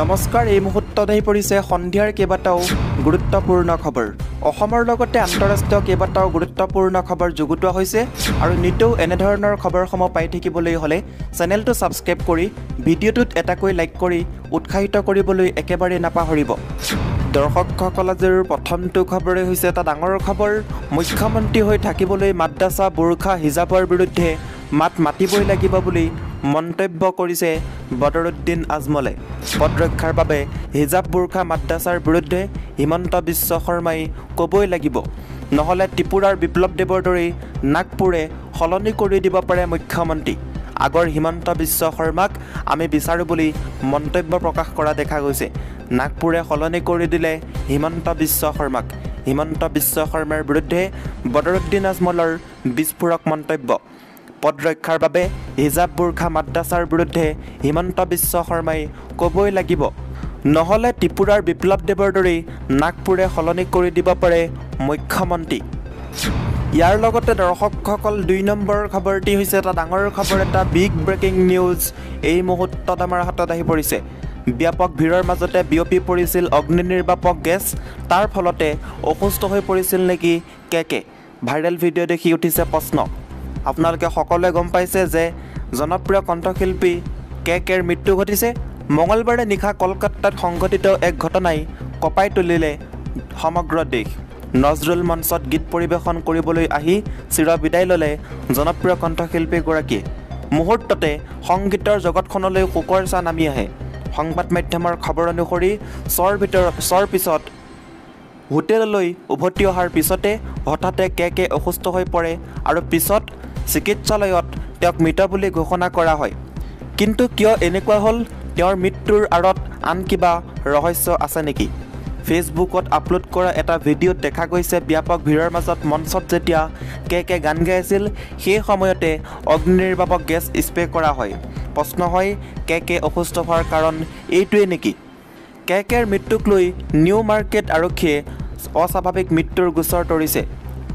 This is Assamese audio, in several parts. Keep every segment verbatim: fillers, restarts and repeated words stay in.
নমস্কাৰ এই মুহূৰ্তত আহি পৰিছে সন্ধিয়াৰ কেবাটাও গুৰুত্বপূৰ্ণ খবৰ অসমৰ লগতে আন্তৰাষ্ট্ৰীয় কেবাটাও গুৰুত্বপূৰ্ণ খবৰ যুগুতোৱা হৈছে আৰু নিতৌ এনে ধৰণৰ খবৰসমূহ পাই থাকিবলৈ হলে চেনেলটো সাবস্ক্ৰাইব কৰি ভিডিঅটোত এটাকৈ লাইক কৰি উৎসাহিত কৰিবলৈ একেবাৰে নাপাহৰিব দৰ্শক সকলজৰ প্ৰথমটো খবৰ হৈছে এটা ডাঙৰ খবৰ মুখ্যমন্ত্ৰী হৈ থাকিবলৈ মাদ্ৰাছা বুৰখা হিজাবৰ বিৰুদ্ধে মাত মাতিবই লাগিব বুলি মন্তব্য কৰিছে বদৰুদ্দিন আজমলে পদ ৰক্ষাৰ বাবে হিজাব বুৰখা মাদ্ৰাছাৰ বিৰুদ্ধে হিমন্ত বিশ্ব শৰ্মাই কবই লাগিব নহলে ত্ৰিপুৰাৰ বিপ্লৱ দেৱৰ দৰে নাগপুৰে হলনি কৰি দিব পাৰে মুখ্যমন্ত্ৰী আগৰ হিমন্ত বিশ্ব শৰ্মাক আমি বিচাৰো বুলি মন্তব্য প্ৰকাশ কৰা দেখা গৈছে নাগপুৰে হলনি কৰি দিলে হিমন্ত বিশ্ব শৰ্মাক হিমন্ত বিশ্ব শৰ্মাৰ বিৰুদ্ধে বদৰুদ্দিন আজমলৰ বিস্ফোৰক মন্তব্য পদ ৰক্ষাৰ বাবে হিজাব বুৰখা মাদ্ৰাছাৰ বিৰুদ্ধে হিমন্ত বিশ্ব শৰ্মাই কবই লাগিব নহলে ত্ৰিপুৰাৰ বিপ্লৱ দেৱৰ দৰে নাগপুৰে হলনি কৰি দিব পাৰে মুখ্যমন্ত্ৰী ইয়াৰ লগতে দৰ্শকসকল দুই নম্বৰ খবৰটি হৈছে এটা ডাঙৰ খবৰ এটা বিগ ব্ৰেকিং নিউজ এই মুহূৰ্তত আমাৰ হাতত আহি পৰিছে ব্যাপক ভিৰৰ মাজতে বিয়পি পৰিছিল অগ্নি নিৰ্বাপক গেছ তাৰ ফলতে অসুস্থ হৈ পৰিছিল নেকি কেকে ভাইৰেল ভিডিঅ দেখি উঠিছে প্ৰশ্ন আপোনালোকে সকলোৱে গম পাইছে যে জনপ্ৰিয় কণ্ঠশিল্পী কেকেৰ মৃত্যু ঘটিছে মঙলবাৰে নিশা কলকাতাত সংঘটিত এক ঘটনাই কপাই তুলিলে সমগ্ৰ দেশ নজৰুল মঞ্চত গীত পৰিবেশন কৰিবলৈ আহি চিৰ বিদায় ললে জনপ্ৰিয় কণ্ঠশিল্পী গৰাকী মুহূৰ্ততে সংগীতৰ জগতখনলৈ শোকৰ ছাঁ নামি আহে সংবাদ মাধ্যমৰ খবৰ অনুসৰি চৰ ভিতৰ চৰ পিছত হোটেললৈ উভতি অহাৰ পিছতে হঠাতে কেকে অসুস্থ হৈ পৰে আৰু পিছত চিকিৎসালয়ত তেওঁক মৃত বুলি ঘোষণা কৰা হয় কিন্তু কিয় এনেকুৱা হ'ল তেওঁৰ মৃত্যুৰ আঁৰত আন কিবা ৰহস্য আছে নেকি ফেসবুকত আপলোড কৰা এটা ভিডিঅ'ত দেখা গৈছে ব্যাপক ভিৰৰ মাজত মঞ্চত যেতিয়া কেকে গান গাই আছিল সেই সময়তে অগ্নি নিৰ্বাপক গেছ স্প্ৰে কৰা হয় প্ৰশ্ন হয় কেকে অসুস্থ হোৱাৰ কাৰণ এইটোৱে নেকি কেকেৰ মৃত্যুক লৈ নিউ মাৰ্কেট আৰক্ষীয়ে অস্বাভাৱিক মৃত্যুৰ গোচৰ তৰিছে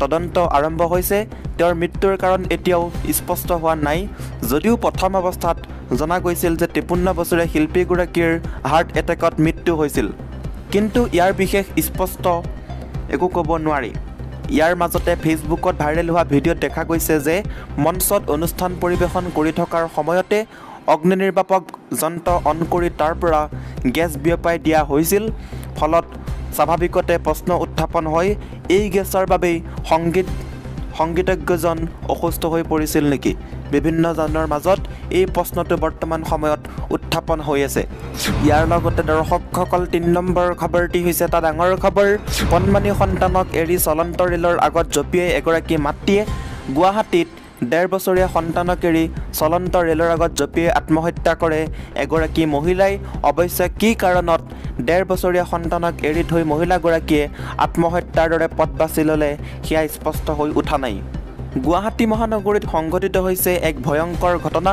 তদন্ত আৰম্ভ হৈছে তেওঁৰ মৃত্যুৰ কাৰণ এতিয়াও স্পষ্ট হোৱা নাই যদিও প্ৰথম অৱস্থাত জনা গৈছিল যে তেপন্ন বছৰীয়া শিল্পীগৰাকীৰ হাৰ্ট এটেকত মৃত্যু হৈছিল কিন্তু ইয়াৰ বিশেষ স্পষ্ট একো ক'ব নোৱাৰি ইয়াৰ মাজতে ফেচবুকত ভাইৰেল হোৱা ভিডিঅ'ত দেখা গৈছে যে মঞ্চত অনুষ্ঠান পৰিৱেশন কৰি থকাৰ সময়তে অগ্নি নিৰ্বাপক যন্ত্ৰ অন কৰি তাৰ পৰা গেছ বিয়পাই দিয়া হৈছিল ফলত স্বাভাৱিকতে প্ৰশ্ন উত্থাপন হয় এই গেছৰ বাবেই সংগীত সংগীতজ্ঞজন অসুস্থ হৈ পৰিছিল নেকি বিভিন্নজনৰ মাজত এই প্ৰশ্নটো বৰ্তমান সময়ত উত্থাপন হৈ আছে ইয়াৰ লগতে দৰ্শকসকল তিনি নম্বৰ খবৰটি হৈছে এটা ডাঙৰ খবৰ কণমানি সন্তানক এৰি চলন্ত ৰেলৰ আগত জঁপিয়াই এগৰাকী মাতৃয়ে গুৱাহাটীত ডেৰ বছৰীয়া সন্তানক এৰি চলন্ত ৰেলৰ আগত জঁপিয়াই আত্মহত্যা কৰে এগৰাকী মহিলাই অৱশ্যে কি কাৰণত ডেৰ বছৰীয়া সন্তানক এৰি থৈ মহিলাগৰাকীয়ে আত্মহত্যাৰ দৰে পথ বাছি ল'লে সেয়া স্পষ্ট হৈ উঠা নাই গুৱাহাটী মহানগৰীত সংঘটিত হৈছে এক ভয়ংকৰ ঘটনা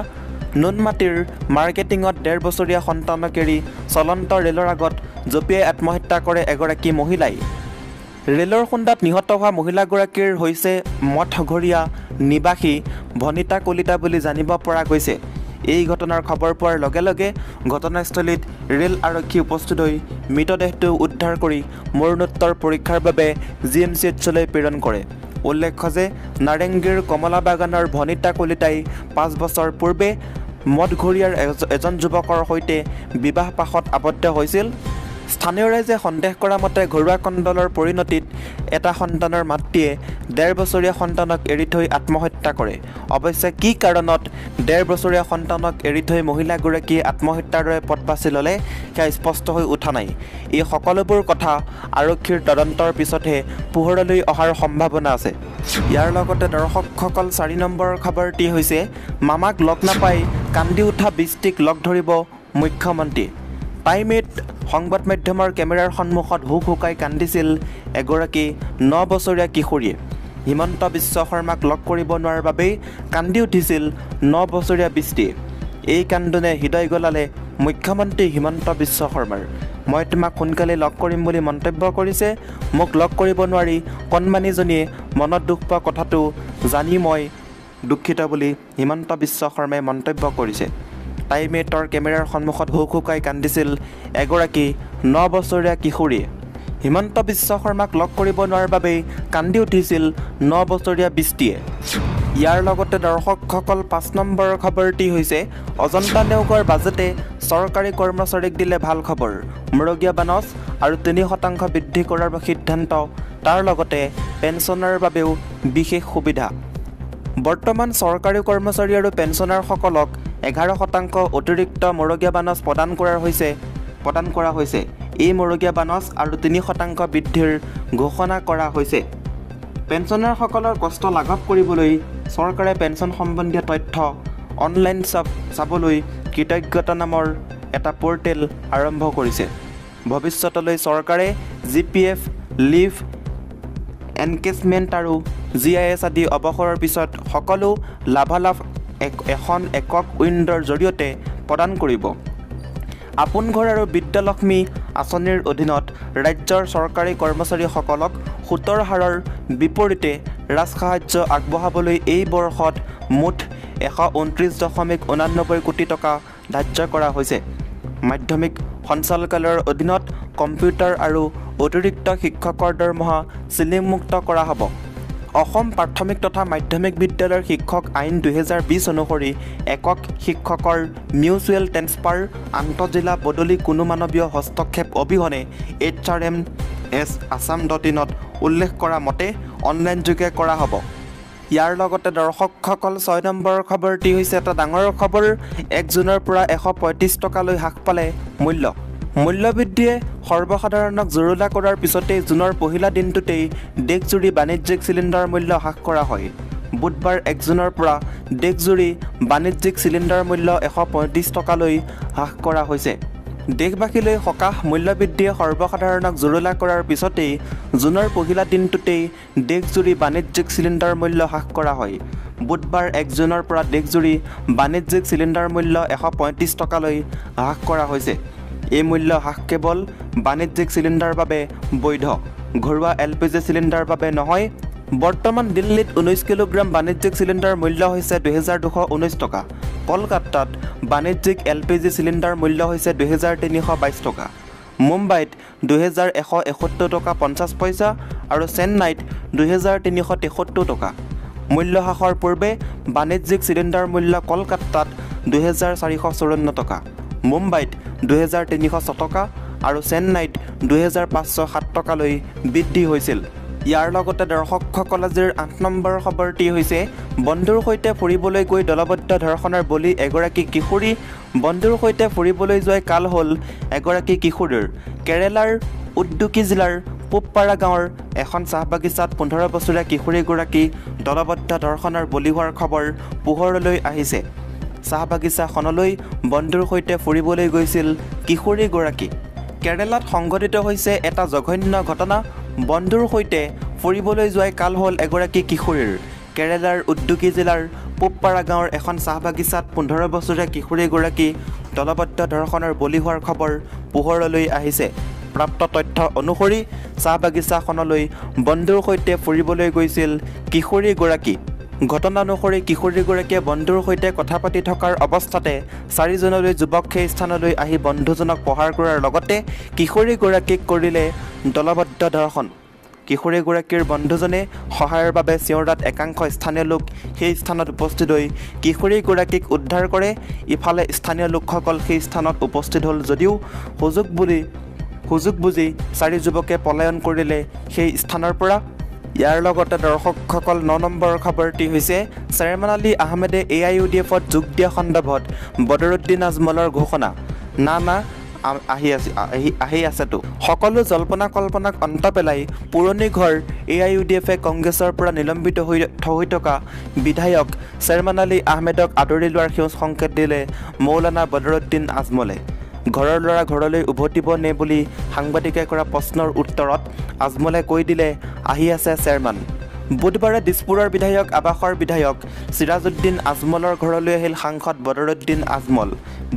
নুনমাটিৰ মাৰ্কেটিঙত ডেৰ বছৰীয়া সন্তানক এৰি চলন্ত ৰেলৰ আগত জঁপিয়াই আত্মহত্যা কৰে এগৰাকী মহিলাই ৰেলৰ খুন্দাত নিহত হোৱা মহিলাগৰাকীৰ হৈছে মঠঘৰীয়া নিবাসী ভনিতা কলিতা বুলি জানিব পৰা গৈছে এই ঘটনাৰ খবৰ পোৱাৰ লগে লগে ঘটনাস্থলীত ৰেল আৰক্ষী উপস্থিত হৈ মৃতদেহটো উদ্ধাৰ কৰি মৰণোত্তৰ পৰীক্ষাৰ বাবে জি এম চি এইচলৈ প্ৰেৰণ কৰে উল্লেখ্য যে নাৰেংগীৰ কমলা বাগানৰ ভনিতা কলিতাই পাঁচ বছৰ পূৰ্বে মঠঘৰীয়াৰ এজন যুৱকৰ সৈতে বিবাহ পাশত আবদ্ধ হৈছিল স্থানীয় ৰাইজে সন্দেহ কৰা মতে ঘৰুৱা কণ্ডলৰ পৰিণতিত এটা সন্তানৰ মাতৃয়ে ডেৰ বছৰীয়া সন্তানক এৰি থৈ আত্মহত্যা কৰে অৱশ্যে কি কাৰণত ডেৰ বছৰীয়া সন্তানক এৰি থৈ মহিলাগৰাকীয়ে আত্মহত্যাৰ দৰে পথ বাছি ল'লে সেয়া স্পষ্ট হৈ উঠা নাই এই সকলোবোৰ কথা আৰক্ষীৰ তদন্তৰ পিছতহে পোহৰলৈ অহাৰ সম্ভাৱনা আছে ইয়াৰ লগতে দৰ্শকসকল চাৰি নম্বৰ খবৰটি হৈছে মামাক লগ নাপাই কান্দি উঠা বৃষ্টিক লগ ধৰিব মুখ্যমন্ত্ৰী পাইমেট সংবাদ মাধ্যমৰ কেমেৰাৰ সন্মুখত হুক হুকাই কান্দিছিল এগৰাকী ন বছৰীয়া কিশোৰীয়ে হিমন্ত বিশ্ব শৰ্মাক লগ কৰিব নোৱাৰাৰ বাবেই কান্দি উঠিছিল ন বছৰীয়া বৃষ্টিয়ে এই কান্দোনে হৃদয় গলালে মুখ্যমন্ত্ৰী হিমন্ত বিশ্ব শৰ্মাৰ মই তোমাক সোনকালে লগ কৰিম বুলি মন্তব্য কৰিছে মোক লগ কৰিব নোৱাৰি কণমানিজনীয়ে মনত দুখ পোৱা কথাটো জানি মই দুখিত বুলি হিমন্ত বিশ্ব শৰ্মাই মন্তব্য কৰিছে তাইমেটৰ কেমেৰাৰ সন্মুখত হুকুকাই কান্দিছিল এগৰাকী নবছৰীয়া কিশোৰী হিমন্ত বিশ্ব শৰ্মাক লগ কৰিব নোৱাৰাৰ বাবে কান্দি উঠিছিল নবছৰীয়া বিষ্টিয়ে ইয়াৰ লগতে দৰ্শকসকল পাঁচ নম্বৰৰ খবৰটি হৈছে অজন্তা নেওগৰ বাজেটে চৰকাৰী কৰ্মচাৰীক দিলে ভাল খবৰ মৰগীয়া বানস আৰু তিনি শতাংশ বৃদ্ধি কৰাৰ সিদ্ধান্ত তাৰ লগতে পেনচনৰ বাবেও বিশেষ সুবিধা বৰ্তমান চৰকাৰী কৰ্মচাৰী আৰু পেনচনাৰসকলক এঘাৰ শতাংশ অতিৰিক্ত মৰগীয়া বানস প্ৰদান কৰা হৈছে প্ৰদান কৰা হৈছে এই মৰগীয়া বানস আৰু তিনি শতাংশ বৃদ্ধিৰ ঘোষণা কৰা হৈছে পেনচনাৰসকলৰ কষ্ট লাঘৱ কৰিবলৈ চৰকাৰে পেনচন সম্বন্ধীয় তথ্য অনলাইন চাবলৈ কৃতজ্ঞতা নামৰ এটা পৰ্টেল আৰম্ভ কৰিছে ভৱিষ্যতলৈ চৰকাৰে জিপিএফ লিভ এনকেজমেণ্ট আৰু জিআইএছ আদি অৱসৰৰ পিছত সকলো লাভালাভ এখন একক উইণ্ডৰ জৰিয়তে প্ৰদান কৰিব আপোন ঘৰ আৰু বিদ্যালক্ষ্মী আঁচনিৰ অধীনত ৰাজ্যৰ চৰকাৰী কৰ্মচাৰীসকলক সুতৰ হাৰৰ বিপৰীতে ৰাজ সাহায্য আগবঢ়াবলৈ এই বৰ্ষত মুঠ এশ ঊনত্ৰিছ দশমিক ঊনানব্বৈ কোটি টকা ধাৰ্য কৰা হৈছে মাধ্যমিক সঞ্চালকালয়ৰ অধীনত কম্পিউটাৰ আৰু অতিৰিক্ত শিক্ষকৰ দৰমহা চিলিংমুক্ত কৰা হ'ব অসম প্ৰাথমিক তথা মাধ্যমিক বিদ্যালয়ৰ শিক্ষক আইন দুহেজাৰ বিছ অনুসৰি একক শিক্ষকৰ মিউচুৱেল ট্ৰেন্সফাৰ আন্তঃজিলা বদলি কোনো মানৱীয় হস্তক্ষেপ অবিহনে H R M S Assam dot ইনত উল্লেখ কৰা মতে অনলাইনযোগে কৰা হ'ব ইয়াৰ লগতে দৰ্শকসকল ছয় নম্বৰৰ খবৰটি হৈছে এটা ডাঙৰ খবৰ এক জুনৰ পৰা এশ পঁয়ত্ৰিছ টকালৈ হ্ৰাস পালে মূল্য মূল্যবৃদ্ধিয়ে সৰ্বসাধাৰণক জৰুলা কৰাৰ পিছতেই জুনৰ পহিলা দিনটোতেই দেশজুৰি বাণিজ্যিক চিলিণ্ডাৰ মূল্য হ্ৰাস কৰা হয় বুধবাৰ এক জুনৰ পৰা দেশজুৰি বাণিজ্যিক চিলিণ্ডাৰ মূল্য এশ পঁয়ত্ৰিছ টকালৈ হ্ৰাস কৰা হৈছে দেশবাসীলৈ সকাহ মূল্যবৃদ্ধিয়ে সৰ্বসাধাৰণক জৰুলা কৰাৰ পিছতেই জুনৰ পহিলা দিনটোতেই দেশজুৰি বাণিজ্যিক চিলিণ্ডাৰ মূল্য হ্ৰাস কৰা হয় বুধবাৰ এক জুনৰ পৰা দেশজুৰি বাণিজ্যিক চিলিণ্ডাৰ মূল্য এশ পঁয়ত্ৰিছ টকালৈ হ্ৰাস কৰা হৈছে এই মূল্য হ্ৰাস কেৱল বাণিজ্যিক চিলিণ্ডাৰৰ বাবে বৈধ ঘৰুৱা এল পি জি চিলিণ্ডাৰৰ বাবে নহয় বৰ্তমান দিল্লীত ঊনৈছ কিলোগ্ৰাম বাণিজ্যিক চিলিণ্ডাৰৰ মূল্য হৈছে দুহেজাৰ দুশ ঊনৈছ টকা কলকাতাত বাণিজ্যিক এল পি জি চিলিণ্ডাৰৰ মূল্য হৈছে দুহেজাৰ তিনিশ বাইছ টকা মুম্বাইত দুহেজাৰ এশ এসত্তৰ টকা পঞ্চাছ পইচা আৰু চেন্নাইত দুহেজাৰ তিনিশ তেসত্তৰ টকা মূল্য হ্ৰাসৰ পূৰ্বে বাণিজ্যিক চিলিণ্ডাৰৰ মূল্য কলকাতাত দুহেজাৰ চাৰিশ চৌৱন্ন টকা মুম্বাইত দুহেজাৰ তিনিশ ছয় টকা আৰু চেন্নাইত দুহেজাৰ পাঁচশ সাত টকালৈ বৃদ্ধি হৈছিল ইয়াৰ লগতে দৰ্শকসকল আজিৰ আঠ নম্বৰ খবৰটি হৈছে বন্ধুৰ সৈতে ফুৰিবলৈ গৈ দলবদ্ধ ধৰ্ষণৰ বলি এগৰাকী কিশোৰী বন্ধুৰ সৈতে ফুৰিবলৈ যোৱাই কাল হ'ল এগৰাকী কিশোৰীৰ কেৰালাৰ উডুক্কি জিলাৰ পূবপাৰা গাঁৱৰ এখন চাহ বাগিচাত পোন্ধৰ বছৰীয়া কিশোৰীগৰাকী দলবদ্ধ ধৰ্ষণৰ বলি হোৱাৰ খবৰ পোহৰলৈ আহিছে চাহ বাগিচাখনলৈ বন্ধুৰ সৈতে ফুৰিবলৈ গৈছিল কিশোৰীগৰাকী কেৰালাত সংঘটিত হৈছে এটা জঘন্য ঘটনা বন্ধুৰ সৈতে ফুৰিবলৈ যোৱাই কাল হ'ল এগৰাকী কিশোৰীৰ কেৰালাৰ উডুক্কি জিলাৰ পূবপাৰা গাঁৱৰ এখন চাহ বাগিচাত পোন্ধৰ বছৰীয়া কিশোৰীগৰাকী দলবদ্ধ ধৰ্ষণৰ বলি হোৱাৰ খবৰ পোহৰলৈ আহিছে প্ৰাপ্ত তথ্য অনুসৰি চাহ বাগিচাখনলৈ বন্ধুৰ সৈতে ফুৰিবলৈ গৈছিল কিশোৰীগৰাকী ঘটনা অনুসৰি কিশোৰীগৰাকীয়ে বন্ধুৰ সৈতে কথা পাতি থকাৰ অৱস্থাতে চাৰিজনলৈ যুৱক সেই স্থানলৈ আহি বন্ধুজনক প্ৰহাৰ কৰাৰ লগতে কিশোৰীগৰাকীক কৰিলে দলবদ্ধ ধৰ্ষণ কিশোৰীগৰাকীৰ বন্ধুজনে সহায়ৰ বাবে চিঞৰাত একাংশ স্থানীয় লোক সেই স্থানত উপস্থিত হৈ কিশোৰীগৰাকীক উদ্ধাৰ কৰে ইফালে স্থানীয় লোকসকল সেই স্থানত উপস্থিত হ'ল যদিও সুযোগ বুলি সুযোগ বুজি চাৰি যুৱকে পলায়ন কৰিলে সেই স্থানৰ পৰা ইয়াৰ লগতে দৰ্শকসকল ন নম্বৰ খবৰটি হৈছে চেয়াৰমেন আলী আহমেদে এ আই ইউ ডি এফত যোগ দিয়া সন্দৰ্ভত বদৰুদ্দিন আজমলৰ ঘোষণা না না আহি আছে আহি আছেতো সকলো জল্পনা কল্পনাক অন্ত পেলাই পুৰণি ঘৰ এ আই ইউ ডি এফে কংগ্ৰেছৰ পৰা নিলম্বিত হৈ হৈ থকা বিধায়ক চেয়াৰমেন আলী আহমেদক আদৰি লোৱাৰ সেউজ সংকেত দিলে মৌলানা বদৰুদ্দিন আজমলে ঘৰৰ ল'ৰা ঘৰলৈ উভতিব নে বুলি সাংবাদিকে কৰা প্ৰশ্নৰ উত্তৰত আজমলে কৈ দিলে আহি আছে চেয়াৰমেন बुधवारे दिसपुरर विधायक आवासर विधायक सिराजुद्दीन आजमलर घरলৈ আহিল সাংসদ বদৰুদ্দিন আজমল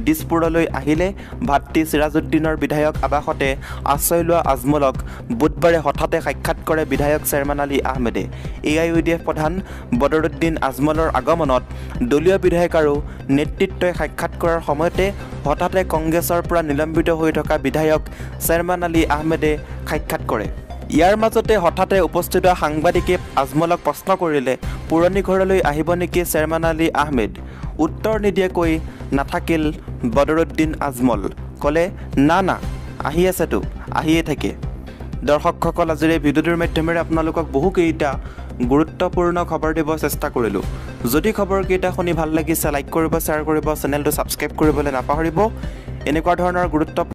দিসপুৰলৈ আহিলে ভাতৃ সিৰাজউদ্দিনৰ বিধায়ক আবাহতে আশ্ৰয় লোৱা আজমলক বুধবাৰে হঠাতে সাক্ষাৎ কৰে বিধায়ক চেয়াৰম্যান আলী আহমেদে এআইইউডিএফ প্ৰধান বদৰুদ্দিন আজমলৰ আগমনত দলীয় বিধায়ক আৰু নেতৃত্বই সাক্ষাৎ কৰাৰ সময়তে হঠাতে কংগ্ৰেছৰ পৰা নিলম্বিত হৈ থকা বিধায়ক চেয়াৰম্যান আলী আহমেদে সাক্ষাৎ কৰে ইয়াৰ মাজতে হঠাতে উপস্থিত সাংবাদিকে আজমলক প্ৰশ্ন কৰিলে পুৰণি ঘৰলৈ আহিব নেকি চেয়াৰম্যান আলী আহমেদ উত্তৰ নিদিয়ে কৈ নাথাকিল বদৰুদ্দিন আজমল কলে না না আহি আছে তো আহিয়ে থাকে দৰ্শকসকল আজিৰ ভিডিঅটোৰ মাধ্যমেৰে আপোনালোকক বহু কেইটা গুৰুত্বপূৰ্ণ খবৰ দিব চেষ্টা কৰিলো যদি খবৰ কেইটা শুনি ভাল লাগিছে লাইক কৰিব শ্বেয়াৰ কৰিব চেনেলটো সাবস্ক্ৰাইব কৰিবলৈ নাপাহৰিব এনেকুৱা ধৰণৰ গুৰুত্ব